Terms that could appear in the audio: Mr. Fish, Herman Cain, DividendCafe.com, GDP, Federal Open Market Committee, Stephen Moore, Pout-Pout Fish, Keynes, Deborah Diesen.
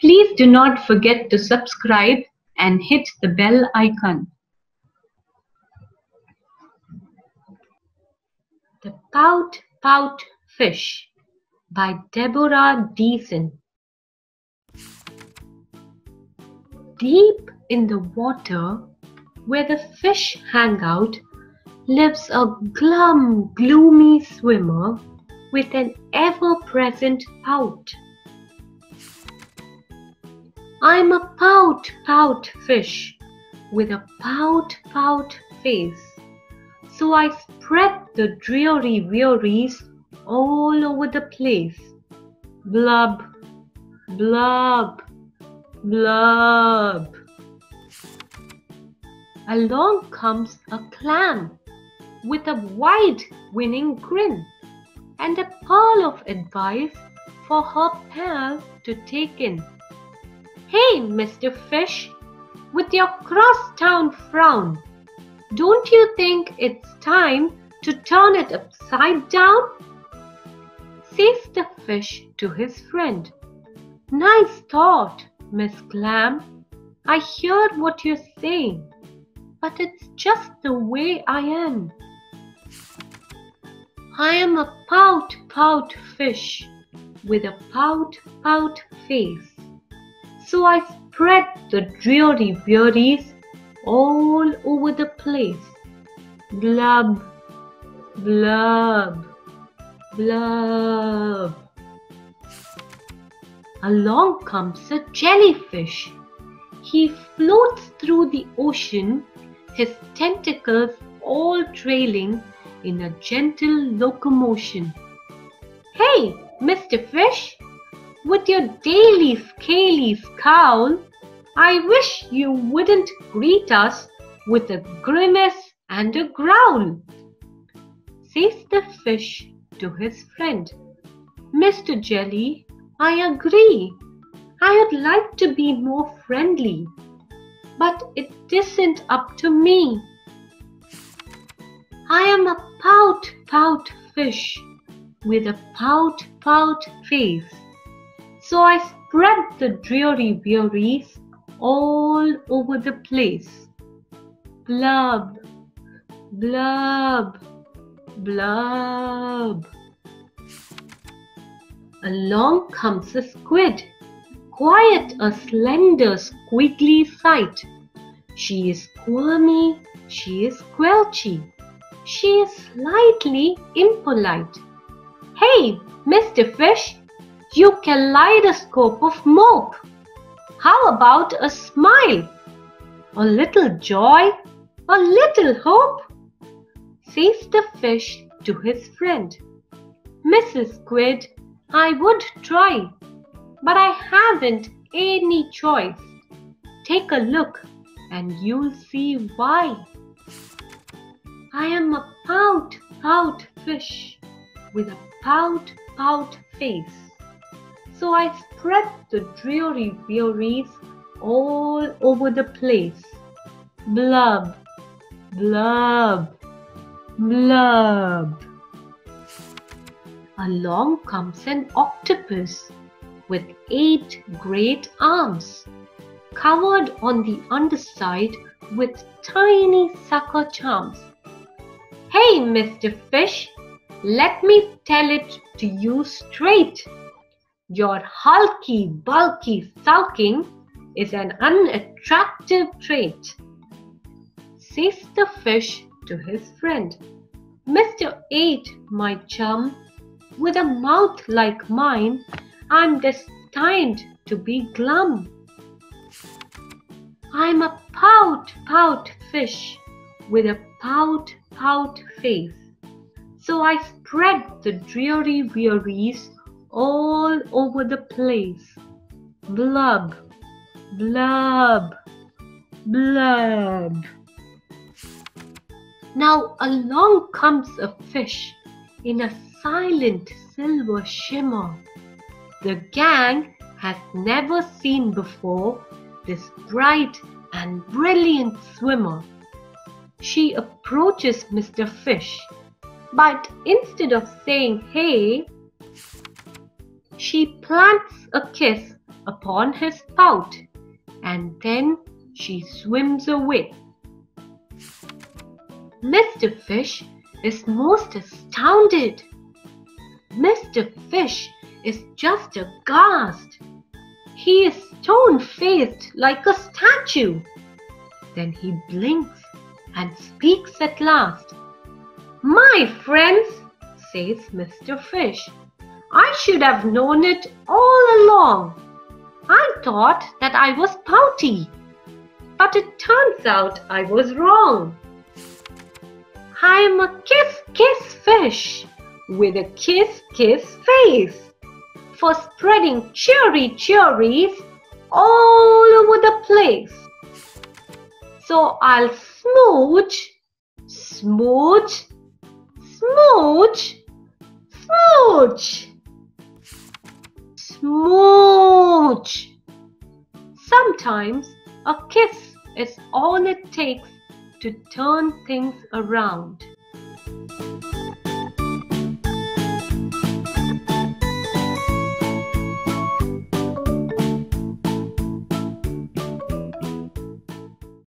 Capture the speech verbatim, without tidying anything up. Please do not forget to subscribe and hit the bell icon. The Pout Pout Fish by Deborah Diesen. Deep in the water, where the fish hang out, lives a glum, gloomy swimmer with an ever-present pout. I'm a pout, pout fish with a pout, pout face, so I spread the dreary wearies all over the place. Blub, blub, blub. Along comes a clam with a wide winning grin and a pearl of advice for her pal to take in. Hey, Mister Fish, with your crosstown frown, don't you think it's time to turn it upside down? Says the fish to his friend. Nice thought, Miss Clam. I hear what you're saying, but it's just the way I am. I am a pout, pout fish with a pout, pout face, so I spread the dreary wearies all over the place. Blub, blub, blub. Along comes a jellyfish. He floats through the ocean, his tentacles all trailing in a gentle locomotion. Hey, Mister Fish, with your daily scaly scowl, I wish you wouldn't greet us with a grimace and a growl. Says the fish to his friend. Mister Jelly, I agree. I would like to be more friendly, but it isn't up to me. I am a pout, pout fish with a pout, pout face, so I spread the dreary wearies all over the place. Blub, blub, blub. Along comes a squid, quite a slender, squiggly sight. She is squirmy, she is squelchy, she is slightly impolite. Hey, Mister Fish, you kaleidoscope of mope. How about a smile, a little joy, a little hope? Says the fish to his friend. Missus Squid, I would try, but I haven't any choice. Take a look and you'll see why. I am a pout, pout fish with a pout, pout face, so I spread the dreary wearies all over the place. Blub, blub, blub. Along comes an octopus with eight great arms, covered on the underside with tiny sucker charms. Hey, Mister Fish, let me tell it to you straight. Your hulky, bulky sulking is an unattractive trait. Says the fish to his friend. Mister Eight, my chum, with a mouth like mine, I'm destined to be glum. I'm a pout, pout fish with a pout, pout face, so I spread the dreary wearies all over the place. Blub, blub, blub. Now along comes a fish in a silent silver shimmer. The gang has never seen before this bright and brilliant swimmer. She approaches Mister Fish, but instead of saying hey, she plants a kiss upon his pout, and then she swims away. Mister Fish is most astounded. Mister Fish is just aghast. He is stone-faced like a statue. Then he blinks and speaks at last. "My friends," says Mister Fish, "I should have known it all along. I thought that I was pouty, but it turns out I was wrong. I'm a kiss-kiss fish with a kiss-kiss face for spreading cheery cherries all over the place. So I'll smooch, smooch, smooch, smooch, smooch." Sometimes a kiss is all it takes to turn things around.